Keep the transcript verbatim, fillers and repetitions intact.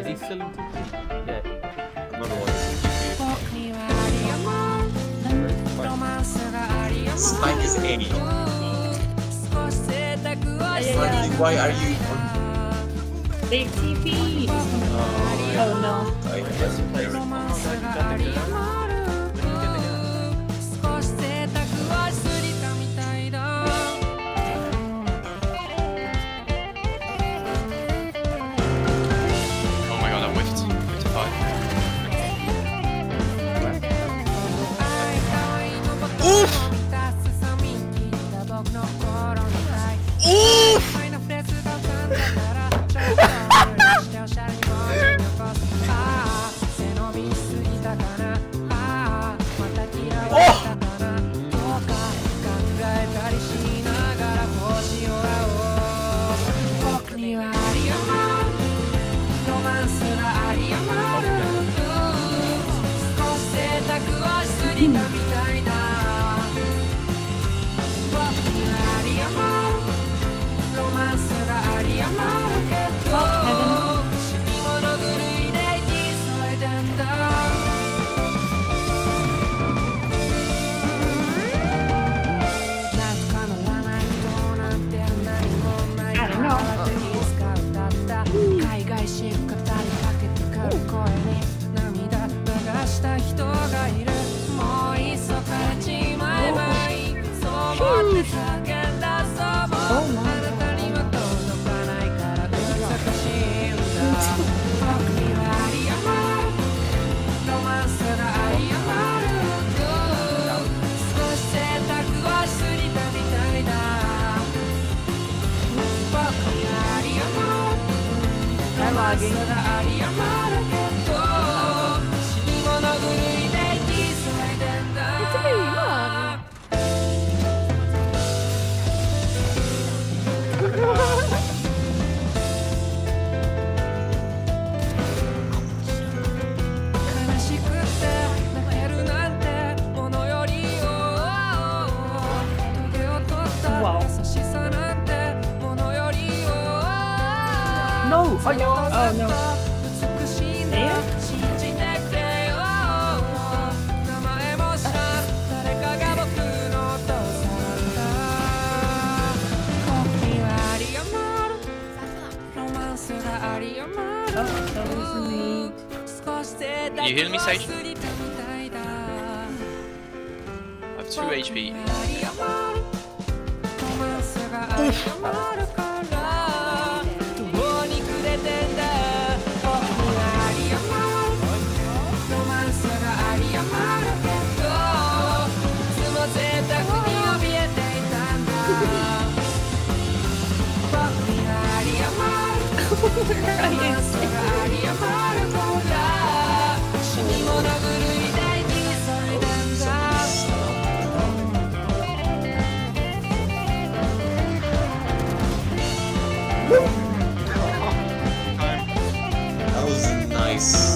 Is he still in two three? Yeah. I remember what he is. Spike is eighty. Spike, why are you on? Big T P! Oh, yeah. Oh no. I guess you play it. You heal me, Sage? I have two H P. That was nice.